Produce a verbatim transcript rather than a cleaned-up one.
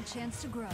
a chance to grow.